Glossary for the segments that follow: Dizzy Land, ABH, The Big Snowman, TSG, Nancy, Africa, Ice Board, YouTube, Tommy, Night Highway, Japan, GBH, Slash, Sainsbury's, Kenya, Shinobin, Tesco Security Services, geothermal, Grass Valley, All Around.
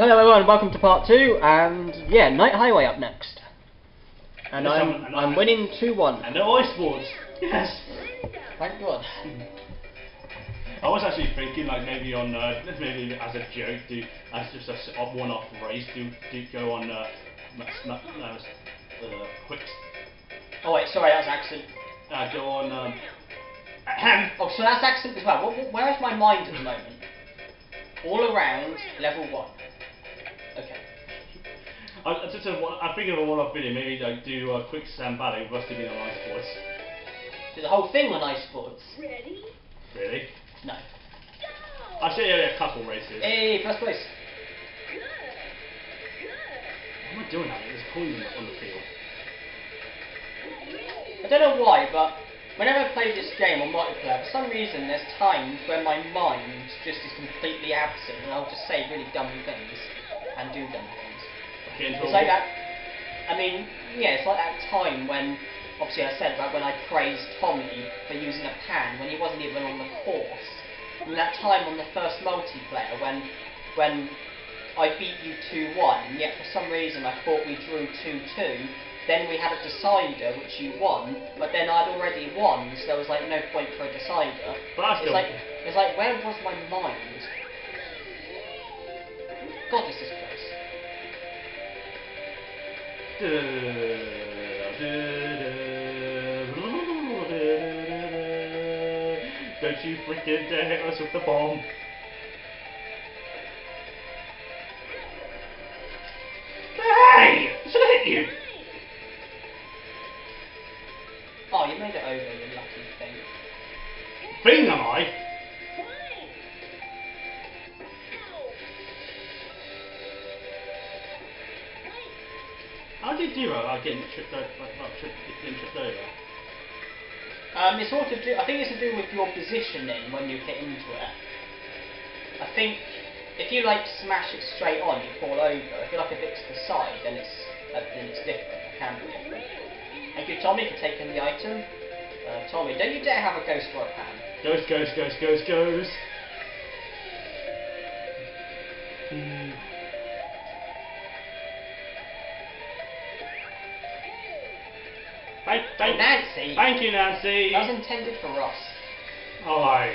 Hello everyone, welcome to part 2, and yeah, Night Highway up next. And I'm winning 2-1. And no ice boards! Yes! Thank God. I was actually thinking, like, maybe on, maybe as a joke, as just a one-off race, do go on, quick... Oh wait, sorry, that's accent. Go on, Oh, so that's accent as well. Where is my mind at the moment? All Around, level 1. Okay. I think of a one-off video, maybe like do a quick sand ballet with Rusty being on ice boards. Do the whole thing on ice boards. Ready? Really? No. Go! I'll show you a couple races. Hey, first place. Good. Why am I doing that? It's calling me on the field. I don't know why, but whenever I play this game on multiplayer, for some reason there's times where my mind just is completely absent and I'll just say really dumb things and do dumb things. It's like that, I mean, yeah, it's like that time when, obviously I said about when I praised Tommy for using a pan when he wasn't even on the course. And that time on the first multiplayer when I beat you 2-1, yet for some reason I thought we drew 2-2, then we had a decider, which you won, but then I'd already won, so there was, like, no point for a decider. But it's like, where was my mind? God, this is close. Don't you freaking dare hit us with the bomb. Hey! I should have hit you! Oh, you made it over, you lucky thing. Thing, am I? How did you do about getting tripped over? It's sort of I think it's to do with your positioning when you hit into it. I think if you like smash it straight on, you fall over. If you like a bit to the side, then it's different. It can be different. Thank you, Tommy, for taking the item. Tommy, don't you dare have a ghost for a pan. Ghost, ghost, ghost, ghost, ghost. Thank Nancy. Thank you, Nancy. That was intended for Ross. Oh, aye.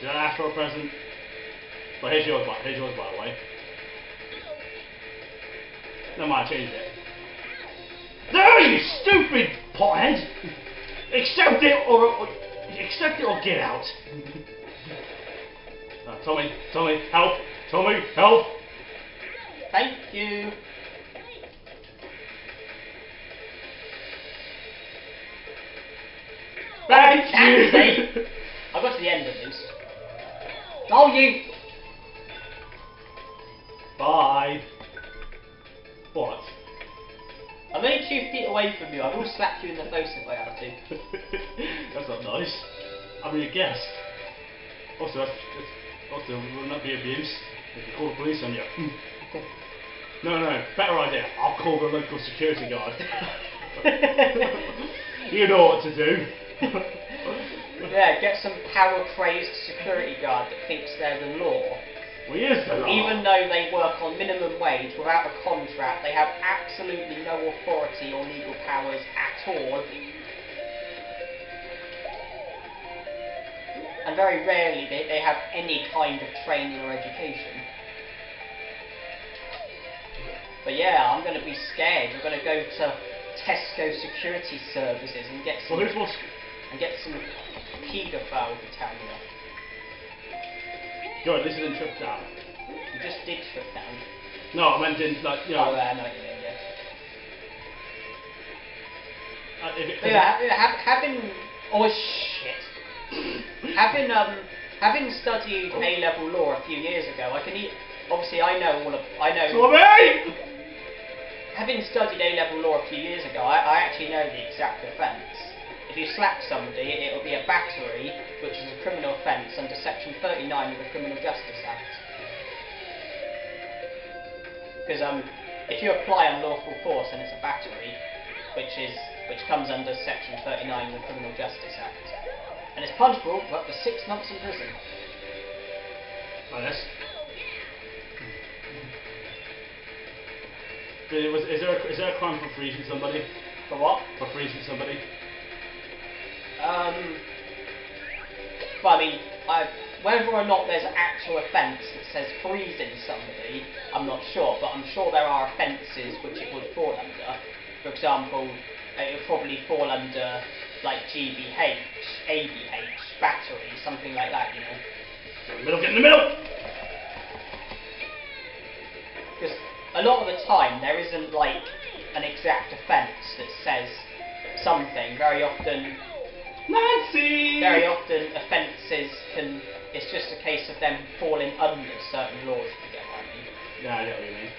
Did I ask for a present? Well, here's yours, by the way. No mind, I changed it. No, you stupid pothead! Accept it or get out. Oh, Tommy, Tommy, help! Tommy, help! Thank you. Thank you. I got to the end of this. Oh, you! Bye. What? I'm only 2 feet away from you, I will slap you in the face if I have to. That's not nice. I mean, a guest. Also, wouldn't that be abuse if you call the police on you? No, no, better idea. I'll call the local security guard. You know what to do. Yeah, get some power-crazed security guard that thinks they're the law. Well, yes, even though they work on minimum wage without a contract, they have absolutely no authority or legal powers at all. And very rarely they have any kind of training or education. But yeah, I'm going to be scared. I'm going to go to Tesco Security Services and get some... Well, and get some paedophile to tell me off. God, this isn't trip down. You just did trip down. No, I meant in, like, you know... Oh, no, you didn't, yes. Having... Oh, shit. Having studied A-level law a few years ago, I can... Obviously, I know all of... I know... Tommy! Having studied A-level law a few years ago, I actually know the exact offence. If you slap somebody, it'll be a battery, which is a criminal offence under section 39 of the Criminal Justice Act. Because if you apply unlawful force, then it's a battery, which comes under section 39 of the Criminal Justice Act, and it's punishable for up to 6 months in prison. Like this. Is there a crime for freezing somebody? For what? For freezing somebody. Funny, whether or not there's an actual offence that says freezing somebody, I'm not sure, but I'm sure there are offences which it would fall under. For example, it would probably fall under, like, GBH, ABH, battery, something like that, you know. Get in the middle! Because a lot of the time, there isn't, like, an exact offence that says something. Very often... Nancy! Very often, offences can... It's just a case of them falling under certain laws, if you get what I mean. Yeah, I know what you mean.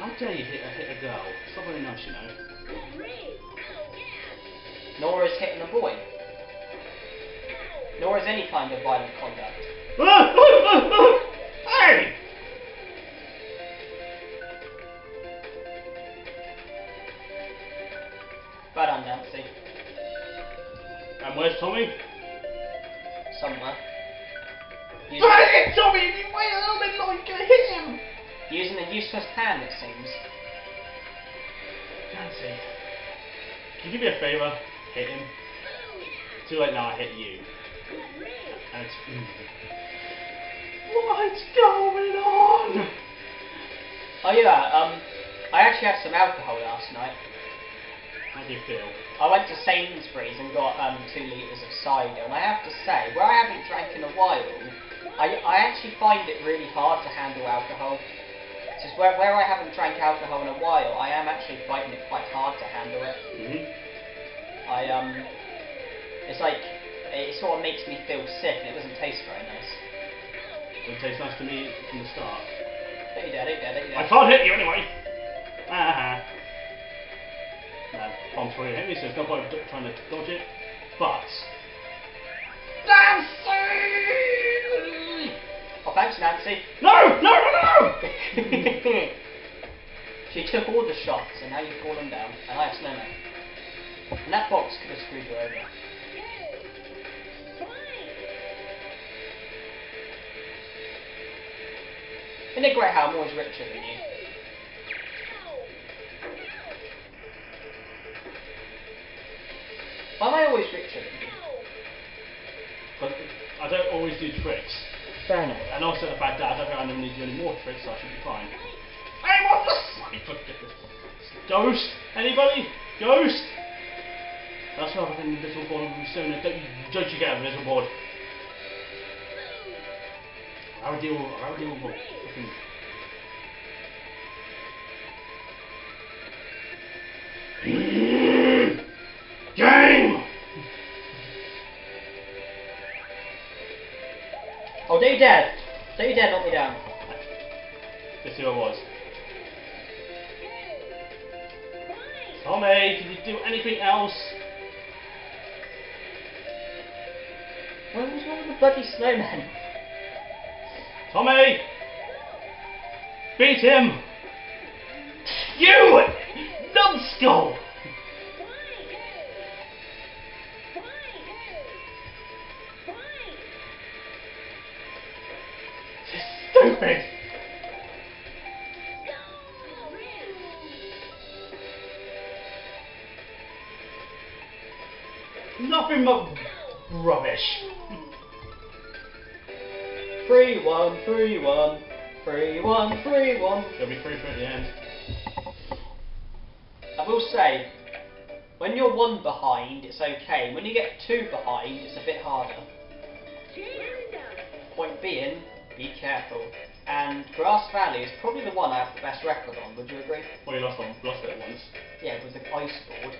How dare you hit a girl? It's not very nice, you know. Nor is hitting a boy. Nor is any kind of violent conduct. Hey! Well done, Nancy. And where's Tommy? Somewhere. Try to hit Tommy! If you wait a little bit longer, you're gonna hit him! Using a useless hand, it seems. Nancy, can you do me a favour? Hit him. It's too late now, I hit you. And it's... What's going on? Oh yeah, I actually had some alcohol last night. How do you feel? I went to Sainsbury's and got 2 litres of cider, and I have to say, where I haven't drank in a while, I actually find it really hard to handle alcohol. Just where I haven't drank alcohol in a while, I am actually finding it quite hard to handle it. Mm-hmm. It's like, it sort of makes me feel sick, and it doesn't taste very nice. It doesn't taste nice to me from the start. Don't you dare, don't you dare, don't you dare. I can't hit you anyway! Tom's trying to hit me, so there's no point trying to dodge it, but... Nancy! Oh, thanks, Nancy. No! No, no, no! She took all the shots, and now you've fallen down, and I have snowman. And that box could have screwed you over. Isn't it great how I'm always richer than you? Why am I always richer than you? But I don't always do tricks. Fair enough. And also the fact that I don't think I'm going to do any more tricks, so I should be fine. Hey, what the... Ghost? Anybody? Ghost? That's why I think the invisible board will be soon. Don't you get an invisible board. I would deal with what fucking... Game! Oh, don't you dare! Don't you dare knock me down. Let's see who it was. Tommy, can you do anything else? What was wrong with the bloody snowman? Tommy! Beat him! You! Numbskull! You're stupid! Nothing but rubbish. 3-1, 3-1, 3-1, 3-1. It'll be 3-3 at the end. I will say, when you're 1 behind, it's okay. When you get 2 behind, it's a bit harder. Point being, be careful. And Grass Valley is probably the one I have the best record on. Would you agree? Well, you lost it once. Yeah, with the ice board.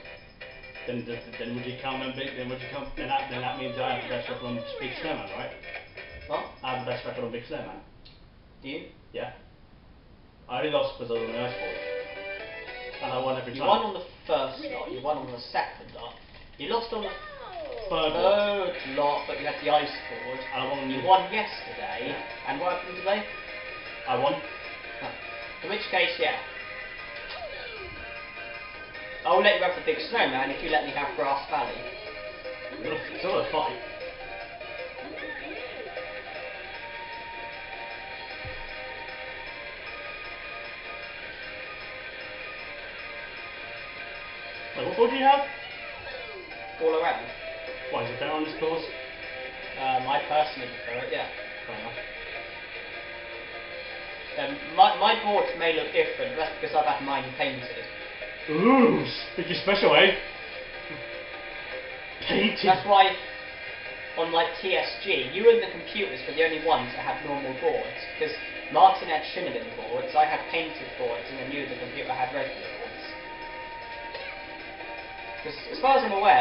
Then would you count them? Then that means I have the best record on Big Snowman, right? What? I have the best record on Big Snowman. Do you? Yeah. I only lost because I was on the ice board, and I won every time. You won on the first lot. You won on the second lot. You lost on the third lot, but you had the ice board. And I won. You won yesterday, yeah. And what happened today? I won. Huh. In which case, yeah. I'll let you have the Big Snowman if you let me have Grass Valley. It's all a fight. What board do you have? All Around. What, is it better on this board? I personally prefer it, yeah. Fair enough. My boards may look different, but that's because I've had mine painted. Ooh, you're special, eh? Painted. That's why on like TSG, you and the computers were the only ones that had normal boards. Because Martin had Shinobin boards, I had painted boards, and then you and the computer had regular boards. Because as far as I'm aware,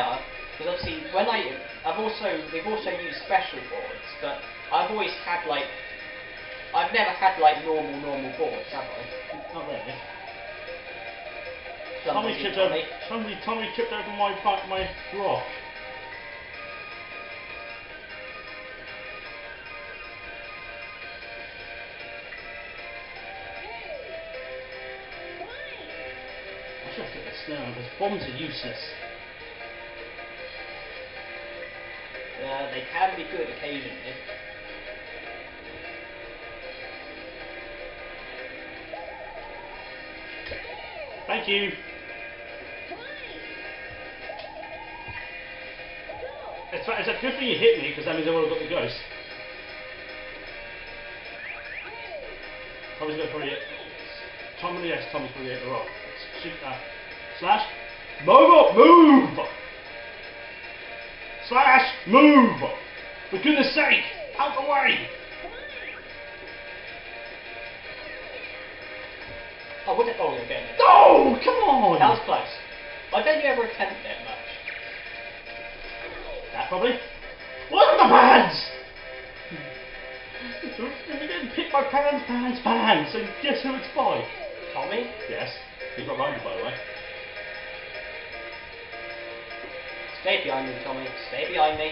because obviously when they've also used special boards, but I've always had like, I've never had like normal boards, have I? Not really. Tommy tripped over my rock. I should have put this down because bombs are useless. They can be good occasionally. Thank you. It's a good thing you hit me because that means I would have got the ghost. Tommy's going to probably hit. Tommy's probably hit the rock. Slash. Move up! Move! Slash! Move! For goodness sake! Out the way! Oh, what the hell are you getting? Oh, come on! That was close. I don't you ever attempt that much. That probably. What are the pans? If you didn't pick my pans, so guess who it's by? Tommy? Yes. He's not behind you, by the way. Stay behind me, Tommy. Stay behind me.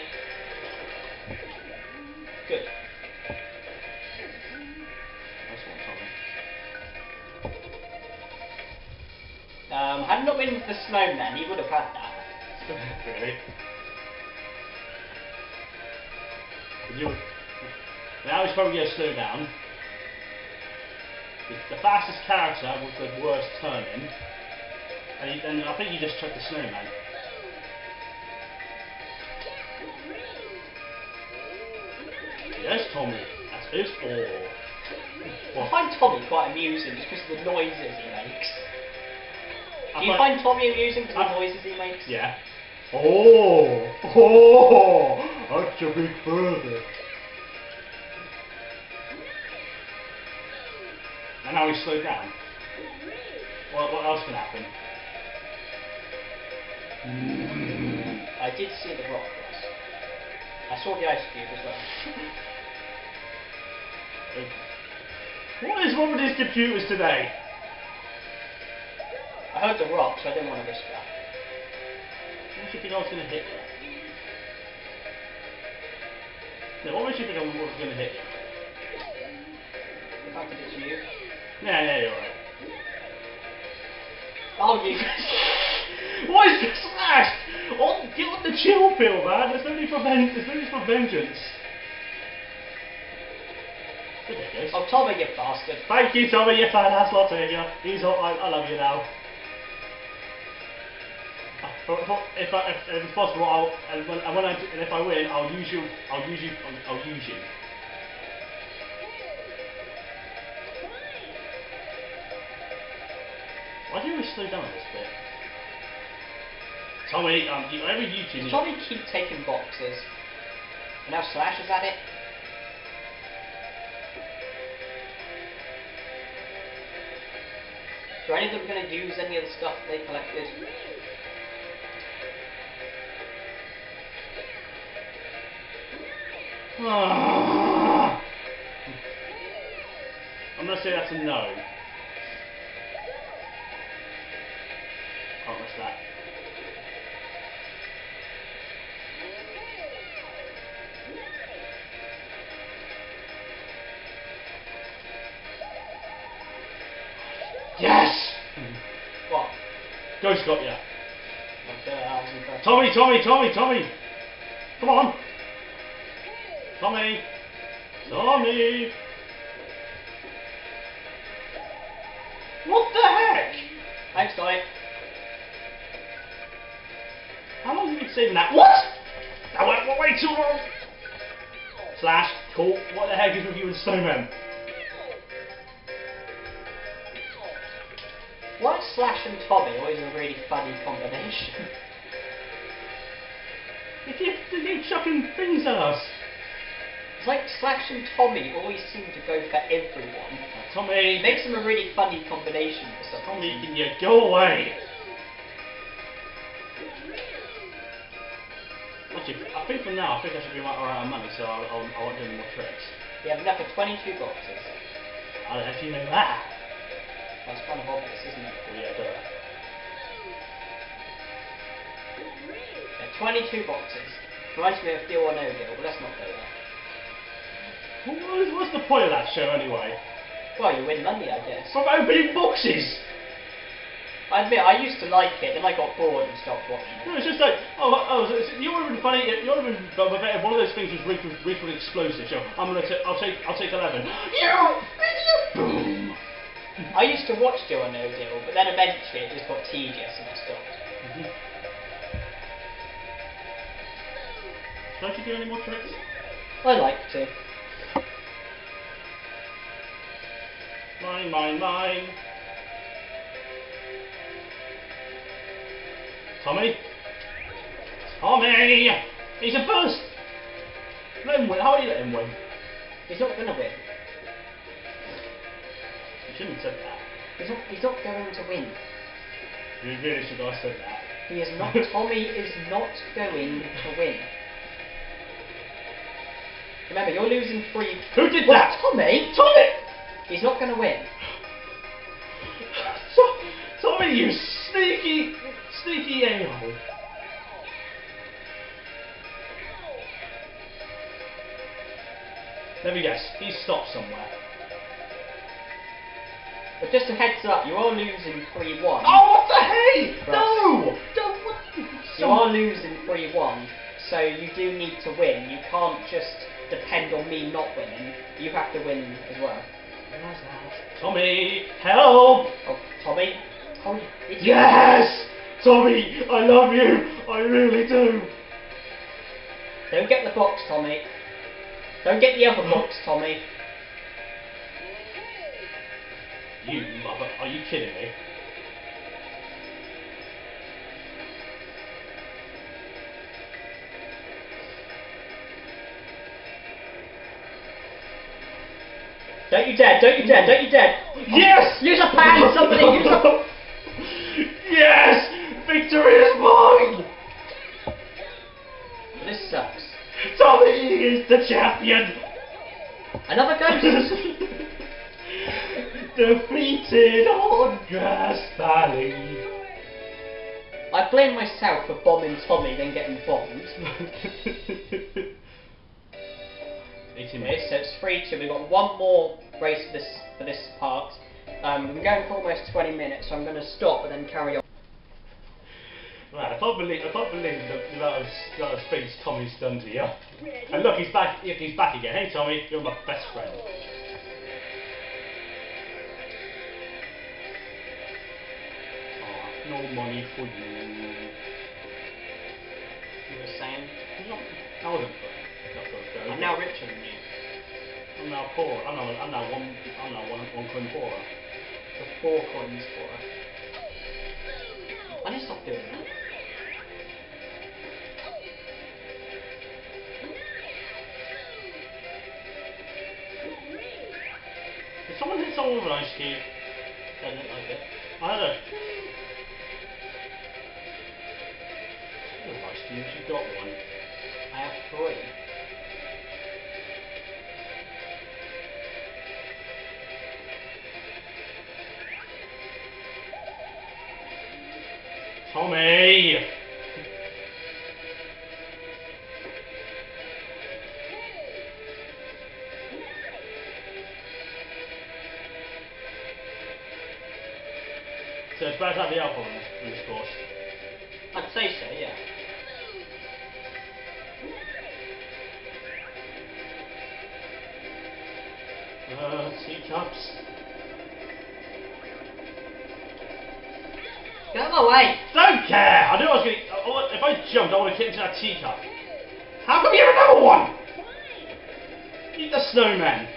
Good. Nice one, Tommy. Had not been the snowman, he would have had that. Really? Now he's probably going to slow down. The fastest character with the worst turning. And I think he just chucked the snowman. Yes, Tommy. That's his ball. Well, I find Tommy quite amusing just because of the noises he makes. Do you find Tommy amusing because of the noises he makes? Yeah. Oh! Oh! That's a big further. And now he's slowed down. What else can happen? I did see the rock. I saw the ice cube as well. What is wrong with these computers today? I heard the rock, so I didn't want to risk that. What should be going to hit you? No, what should be going to hit you? The fact that it's you? Yeah, you're alright. Oh, you What is this Slash? Get on the chill pill, man. There's no need for vengeance. Oh, Tommy, you bastard. Thank you, Tommy, you fat ass lot, ain't you? He's alright, I love you now. If it's possible, if I win, I'll use you. Why do you always slow down this bit? Tommy, every YouTube... Does Tommy keep taking boxes? And now Slash is at it? Are any of them going to use any of the stuff they collected? I'm going to say that's a no. Oh, what's that? Ghost got ya. Tommy! Come on! Tommy! What the heck? Thanks, Tommy. saving that. What? That went way too long. Slash, cool. What the heck is with you and Snowman? Why is Slash and Tommy always a really funny combination? They keep chucking things at us. It's like Slash and Tommy always seem to go for everyone. Tommy. It makes them a really funny combination for some Tommy, reason. Can you go away? Actually, I think for now, I think I should be right around money, so I won't do any more tricks. We have enough for 22 boxes. How the heck do you know that? That's kind of obvious, isn't it? Well, yeah, duh. 22 boxes. Reminds me of Deal or No Deal, but let's not go there. What's the point of that show, anyway? Well, you win money, I guess. From opening boxes! I admit, I used to like it, then I got bored and stopped watching it. No, it's just like, you would have been funny, you would have been better if one of those things was really explosive. So I'll take 11. Boom! I used to watch Deal or No Deal, but then eventually it just got tedious and I stopped. Mm-hmm. Don't you do any more tricks? I like to. Mine. Tommy! He's a first! Let him win. How do you let him win? He's not going to win. You shouldn't have said that. He's not going to win. You really should have said that. He is not. Tommy is not going to win. Remember, you're losing 3. Who did that? Tommy! Tommy! He's not going to win. Tommy, you sneaky... Sneaky a-hole. Let me guess, he's stopped somewhere. But just a heads up, you are losing 3-1. Oh, what the hey! Right. No! Don't win! You are losing 3-1, so you do need to win. You can't just depend on me not winning. You have to win as well. Tommy, help! Oh, Tommy? Tommy? Yes! Tommy, I love you! I really do! Don't get the box, Tommy. Don't get the other box, Tommy. You mother... Are you kidding me? Don't you dare, don't you dare, don't you dare! Yes! Use a pan, somebody! Use a... Yes! Victory is mine! This sucks. Tommy is the champion! Another ghost! Defeated on Grass Valley. I blame myself for bombing Tommy then getting bombed. 80 minutes, so it's 3-2. We've got one more race for this part. We've been going for almost 20 minutes, so I'm going to stop and then carry on. Man, I can't believe the amount of things Tommy's done to you. And look, he's back again. Hey Tommy, you're my best friend. Oh, no money for you. You were saying? I wasn't broke. I'm now richer than you. I'm now poor. I'm now one coin poorer. So 4 coins poorer. I need to stop doing that. Did someone hit someone with an ice cube? Doesn't look like it. I don't know. Speaking of ice cubes, you've got one. I have 3. Tommy! So it's better to have the alcohol in this course. I'd say so, yeah. Teacups. Get out of my way. Don't care. I knew I was going to... If I jumped, I would have kicked into that teacup. How come you have another one? Eat the snowman.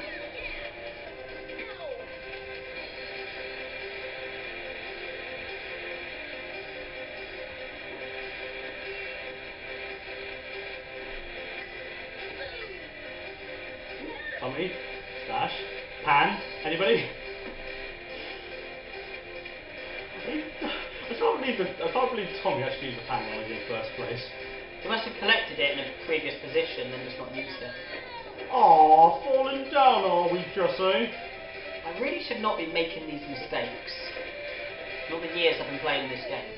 Tommy, Slash, Pan, anybody? I can't believe Tommy actually used the pan when I was in first place. He must have collected it in a previous position and just not used it. Aww, falling down are we, Jesse? I really should not be making these mistakes. Not the years I've been playing this game.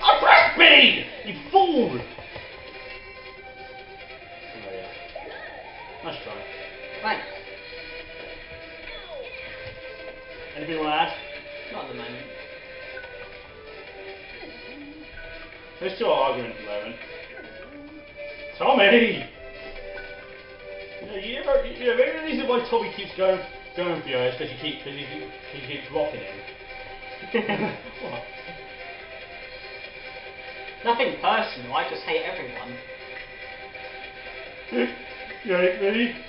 I pressed B! You fool! Oh yeah. Nice try. Thanks. Anything you want to add? Not at the moment. There's still arguing at the moment. Tommy! You know, maybe the reason why Tommy keeps going for you is because you keep blocking him. What? Nothing personal, I just hate everyone. You hate me?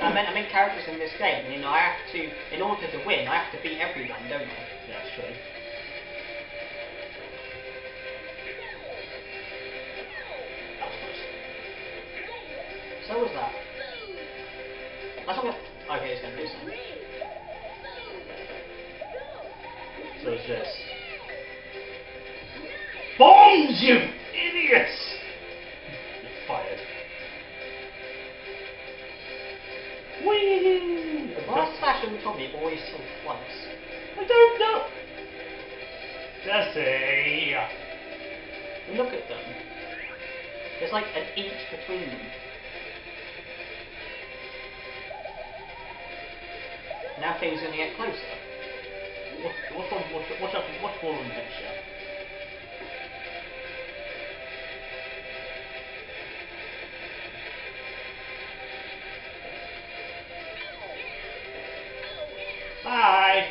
I mean characters in this game, you know, I have to, in order to win, I have to beat everyone, don't I? Yeah, that's true. That was nice. So was that. That's not gonna... Okay, it's gonna do something. So it's just... Bombs, you idiots! You're fired. Whee! Why is Slash and Tommy always so close? I don't know! Jesse! Look at them. There's like an inch between them. Now things are going to get closer. Watch more on the next show. Hi!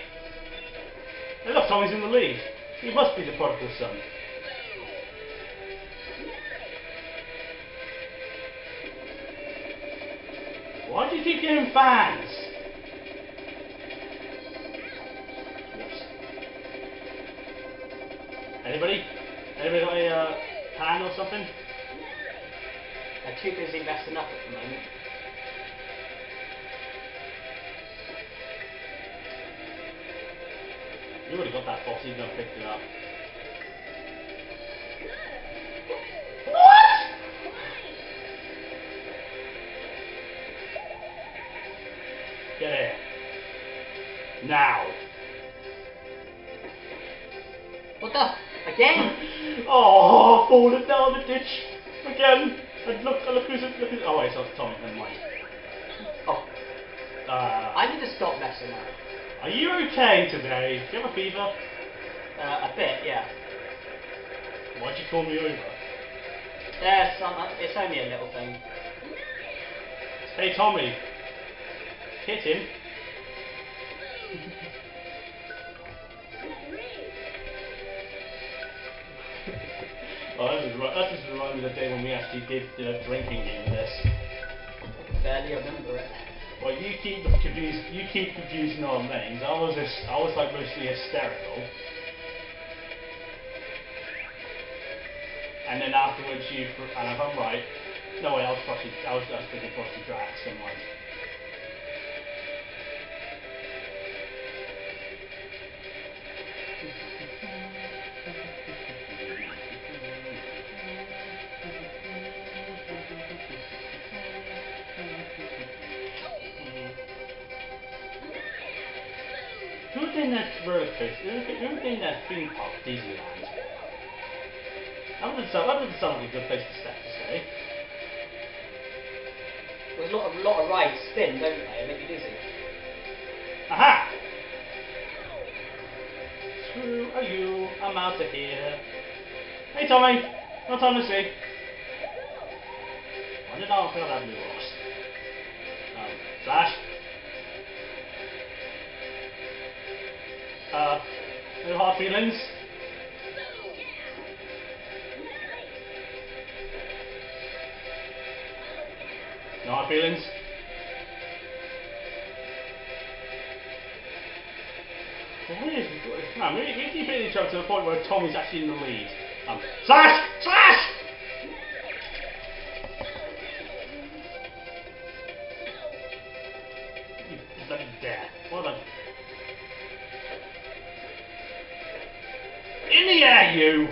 Hey, look, Tommy's in the lead. He must be the prodigal son. Why do you keep getting fans? Oops. Anybody? Anybody got a pan or something? I'm too busy messing up at the moment. You would have got that boss even though I picked it up. What? Get here. Now. What the? Again? Oh, falling down the ditch. Again. And look who's... Oh wait, so it's Tommy, never mind. Oh. I need to stop messing up. Are you okay today? Do you have a fever? A bit, yeah. Why'd you call me over? Yes, it's only a little thing. Hey Tommy, hit him. Oh, that just reminded me of the day when we actually did the drinking game with this. I can barely remember it. Well, you keep confusing our names. I was like mostly hysterical, and then afterwards you. And if I'm right, no way. I was thinking Frosty Drax in mind. We're in that theme park, Dizzy Land. That doesn't sound like a good place to step to stay. There's a lot of rides spin, don't they? They make you dizzy. Aha! Screw you, I'm out of here. Hey Tommy! Not honestly. I did not feel that in the box. Slash. No hard feelings. No hard feelings. Man, we keep hitting each other to the point where Tommy's actually in the lead. Slash! Slash! You bloody dare. What a... In the air, you!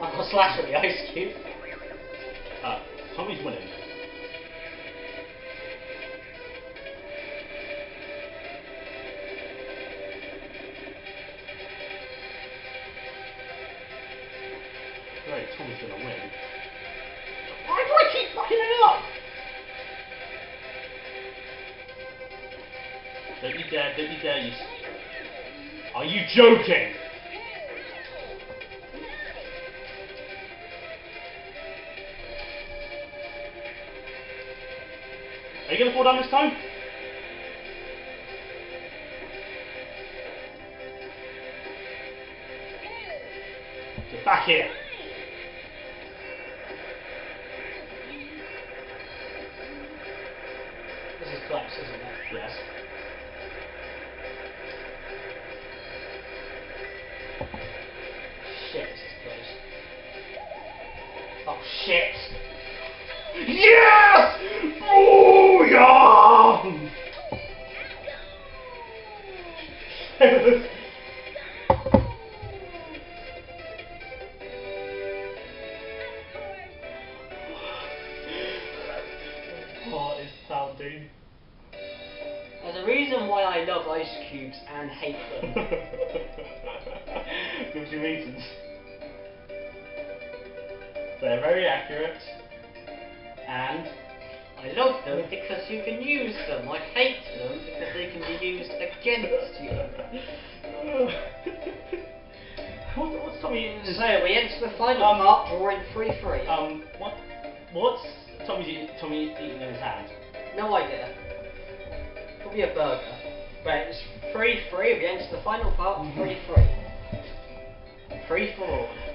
I've got Slash at the ice cube. Tommy's winning. Great, Tommy's gonna win. Why do I keep fucking it up? Don't you dare, you... Are you joking? Are you gonna fall down this time? Get back here. This is collapse, isn't it? Yes. Shit, this is close. Oh shit! Yes! Booyah! What is pounding? There's a reason why I love ice cubes and hate them. Gives you reasons. They're very accurate. And I love them because you can use them. I hate them because they can be used against you. What's Tommy? So we enter the final mark, drawing 3-3. What's Tommy eating in his hand? No idea. Probably a burger. Right, it's 3-3. We enter the final part, 3-3. 3-4.